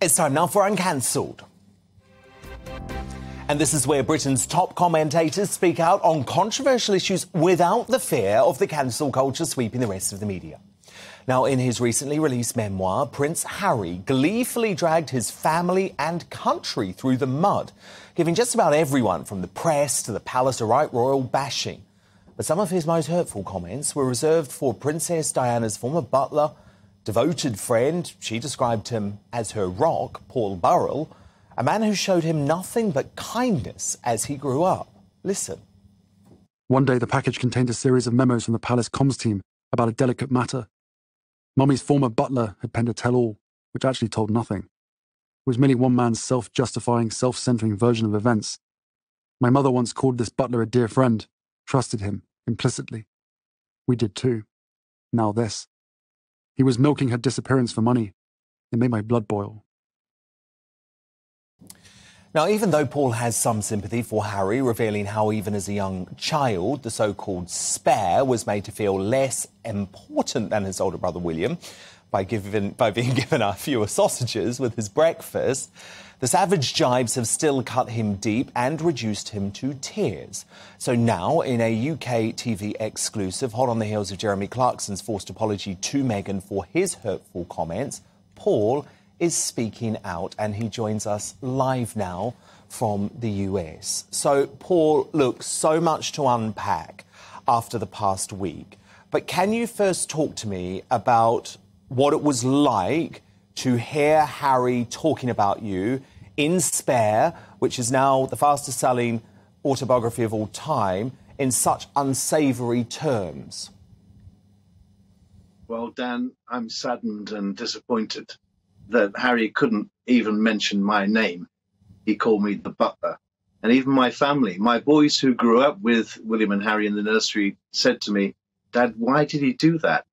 It's time now for Uncancelled. And this is where Britain's top commentators speak out on controversial issues without the fear of the cancel culture sweeping the rest of the media. Now, in his recently released memoir, Prince Harry gleefully dragged his family and country through the mud, giving just about everyone from the press to the palace a right royal bashing. But some of his most hurtful comments were reserved for Princess Diana's former butler, devoted friend, she described him as her rock, Paul Burrell, a man who showed him nothing but kindness as he grew up. Listen. One day, the package contained a series of memos from the palace comms team about a delicate matter. Mummy's former butler had penned a tell-all, which actually told nothing. It was merely one man's self-justifying, self-centering version of events. My mother once called this butler a dear friend, trusted him implicitly. We did too. Now this. He was milking her disappearance for money. It made my blood boil. Now, even though Paul has some sympathy for Harry, revealing how even as a young child, the so-called Spare was made to feel less important than his older brother William by being given fewer sausages with his breakfast, the savage jibes have still cut him deep and reduced him to tears. So now, in a UK TV exclusive, hot on the heels of Jeremy Clarkson's forced apology to Meghan for his hurtful comments, Paul is speaking out, and he joins us live now from the US. So, Paul, look, so much to unpack after the past week, but can you first talk to me about what it was like to hear Harry talking about you in Spare, which is now the fastest-selling autobiography of all time, in such unsavoury terms? Well, Dan, I'm saddened and disappointed that Harry couldn't even mention my name. He called me the butler. And even my family, my boys who grew up with William and Harry in the nursery, said to me, Dad, why did he do that?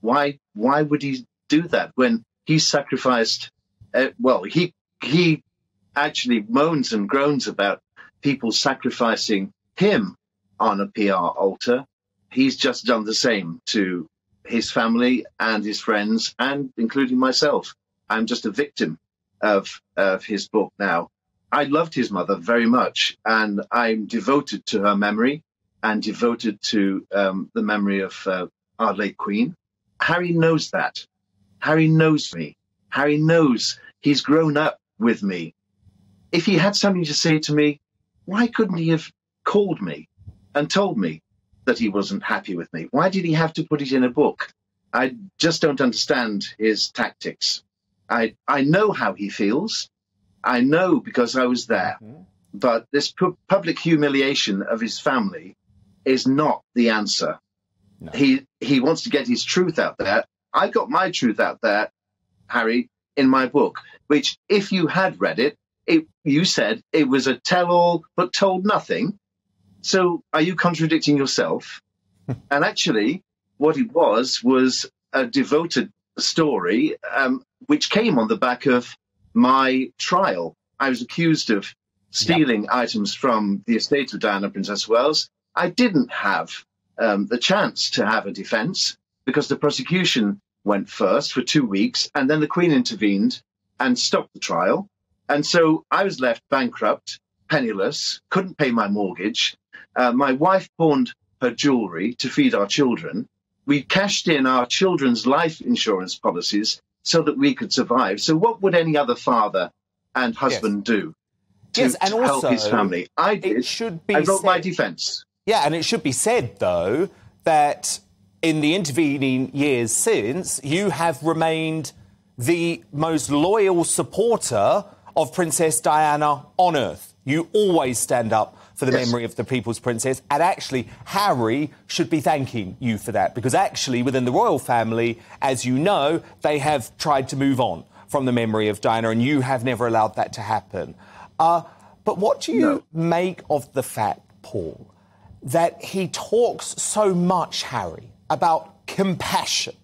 Why would he do that when he sacrificed? Well, he actually moans and groans about people sacrificing him on a PR altar. He's just done the same to his family and his friends, and including myself. I'm just a victim of his book now. I loved his mother very much, and I'm devoted to her memory and devoted to the memory of our late Queen. Harry knows that. Harry knows me. Harry knows he's grown up with me. If he had something to say to me, why couldn't he have called me and told me that he wasn't happy with me? Why did he have to put it in a book? I just don't understand his tactics. I know how he feels. I know because I was there. Mm-hmm. But this public humiliation of his family is not the answer. No. He wants to get his truth out there. I got my truth out there, Harry, in my book, which, if you had read it, you said it was a tell-all but told nothing. So are you contradicting yourself? And actually, what it was a devoted story, which came on the back of my trial. I was accused of stealing items from the estate of Diana, Princess Wales. I didn't have the chance to have a defence because the prosecution went first for 2 weeks, and then the Queen intervened and stopped the trial. And so I was left bankrupt, penniless, couldn't pay my mortgage. My wife pawned her jewellery to feed our children. We cashed in our children's life insurance policies so that we could survive. So what would any other father and husband do to and also help his family? I did. I wrote my defence. Yeah, and it should be said, though, that in the intervening years since, you have remained the most loyal supporter of Princess Diana on earth. You always stand up for the memory of the People's Princess, and actually Harry should be thanking you for that, because actually within the royal family, as you know, they have tried to move on from the memory of Diana, and you have never allowed that to happen. But what do you make of the fact, Paul, that he talks so much, Harry, about compassion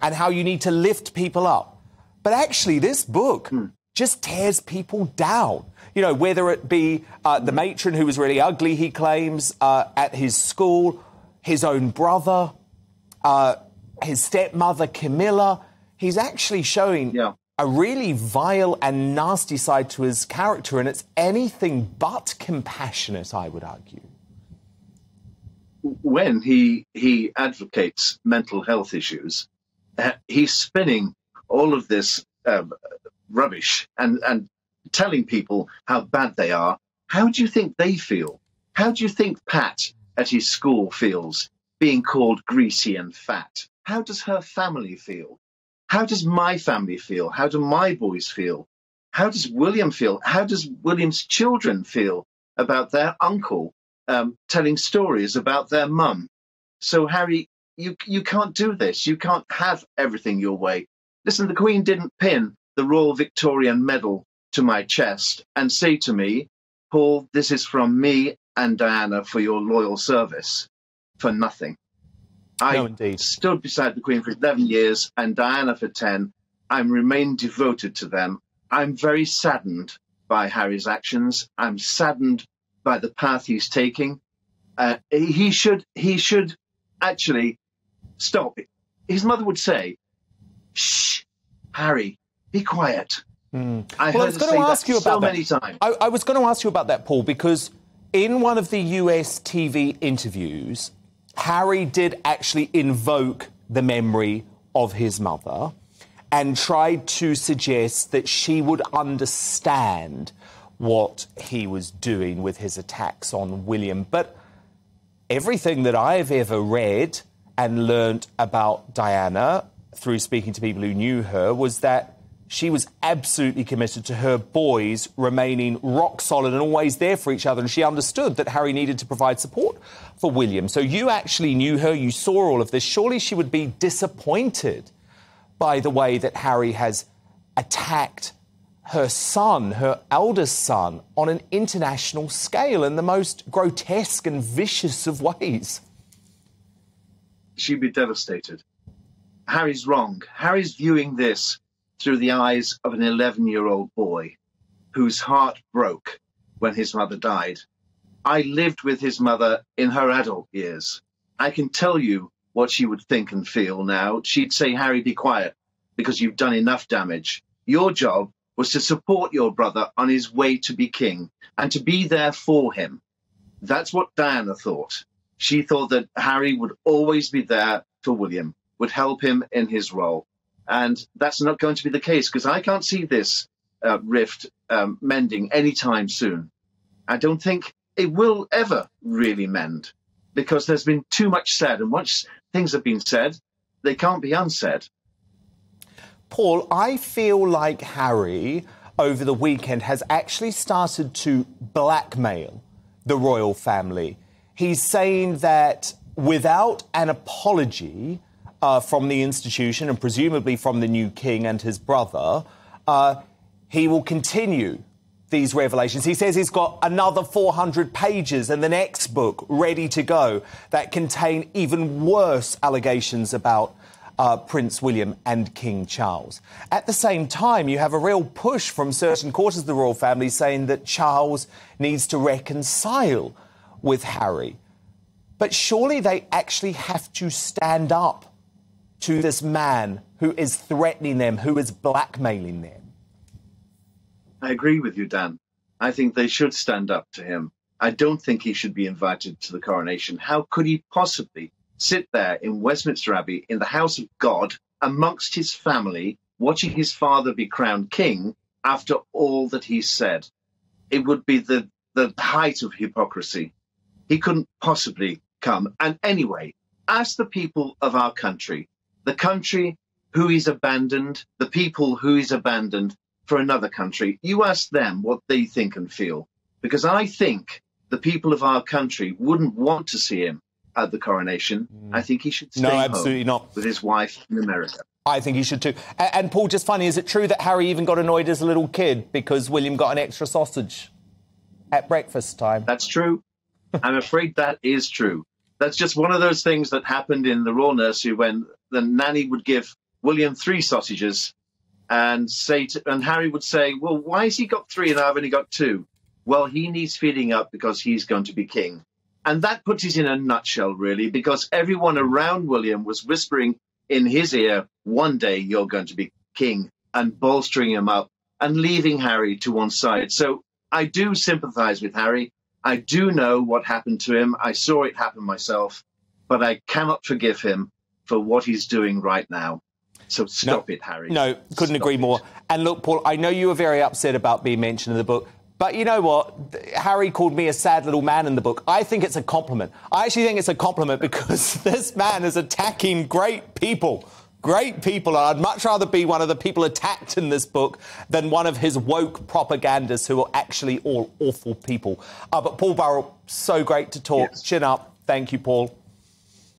and how you need to lift people up? But actually this book just tears people down. You know, whether it be the matron who was really ugly, he claims, at his school, his own brother, his stepmother, Camilla. He's actually showing a really vile and nasty side to his character, and it's anything but compassionate, I would argue. When he advocates mental health issues, he's spinning all of this rubbish and telling people how bad they are. How do you think they feel? How do you think Pat at his school feels being called greasy and fat? How does her family feel? How does my family feel? How do my boys feel? How does William feel? How does William's children feel about their uncle telling stories about their mum? So, Harry, you can't do this. You can't have everything your way. Listen, the Queen didn't pin the Royal Victorian Medal to my chest and say to me, Paul, this is from me and Diana for your loyal service, for nothing. I stood beside the Queen for 11 years and Diana for 10. I remain devoted to them. I'm very saddened by Harry's actions. I'm saddened by the path he's taking. He should actually stop. His mother would say, shh, Harry, be quiet. Mm. I was going to ask you about that, Paul, because in one of the US TV interviews, Harry did actually invoke the memory of his mother and tried to suggest that she would understand what he was doing with his attacks on William. But everything that I've ever read and learnt about Diana through speaking to people who knew her was that she was absolutely committed to her boys remaining rock solid and always there for each other. And she understood that Harry needed to provide support for William. So you actually knew her, you saw all of this. Surely she would be disappointed by the way that Harry has attacked her son, her eldest son, on an international scale in the most grotesque and vicious of ways. She'd be devastated. Harry's wrong. Harry's viewing this through the eyes of an 11-year-old boy whose heart broke when his mother died. I lived with his mother in her adult years. I can tell you what she would think and feel now. She'd say, Harry, be quiet, because you've done enough damage. Your job was to support your brother on his way to be king and to be there for him. That's what Diana thought. She thought that Harry would always be there for William, would help him in his role. And that's not going to be the case, because I can't see this rift mending anytime soon. I don't think it will ever really mend, because there's been too much said. And once things have been said, they can't be unsaid. Paul, I feel like Harry, over the weekend, has actually started to blackmail the royal family. He's saying that without an apology from the institution and presumably from the new king and his brother, he will continue these revelations. He says he's got another 400 pages in the next book ready to go that contain even worse allegations about Prince William and King Charles. At the same time, you have a real push from certain quarters of the royal family saying that Charles needs to reconcile with Harry. But surely they actually have to stand up to this man who is threatening them, who is blackmailing them. I agree with you, Dan. I think they should stand up to him. I don't think he should be invited to the coronation. How could he possibly sit there in Westminster Abbey, in the house of God, amongst his family, watching his father be crowned king after all that he said? It would be the height of hypocrisy. He couldn't possibly come. And anyway, ask the people of our country who he's abandoned, the people who he's abandoned for another country. You ask them what they think and feel, because I think the people of our country wouldn't want to see him at the coronation. I think he should stay home with his wife in America. I think he should too. And Paul, just funny, is it true that Harry even got annoyed as a little kid because William got an extra sausage at breakfast time? That's true. I'm afraid that is true. That's just one of those things that happened in the royal nursery when the nanny would give William 3 sausages and say, and Harry would say, well, why has he got 3 and I've only got 2? Well, he needs feeding up because he's going to be king. And that puts it in a nutshell, really, because everyone around William was whispering in his ear, one day you're going to be king, and bolstering him up and leaving Harry to one side. So I do sympathize with Harry. I do know what happened to him. I saw it happen myself, but I cannot forgive him for what he's doing right now. So stop it, Harry. No, couldn't agree more. And look, Paul, I know you were very upset about being mentioned in the book, but you know what? Harry called me a sad little man in the book. I think it's a compliment. I actually think it's a compliment because this man is attacking great people. Great people, and I'd much rather be one of the people attacked in this book than one of his woke propagandists who are actually all awful people. But Paul Burrell, so great to talk. Yes. Chin up. Thank you, Paul.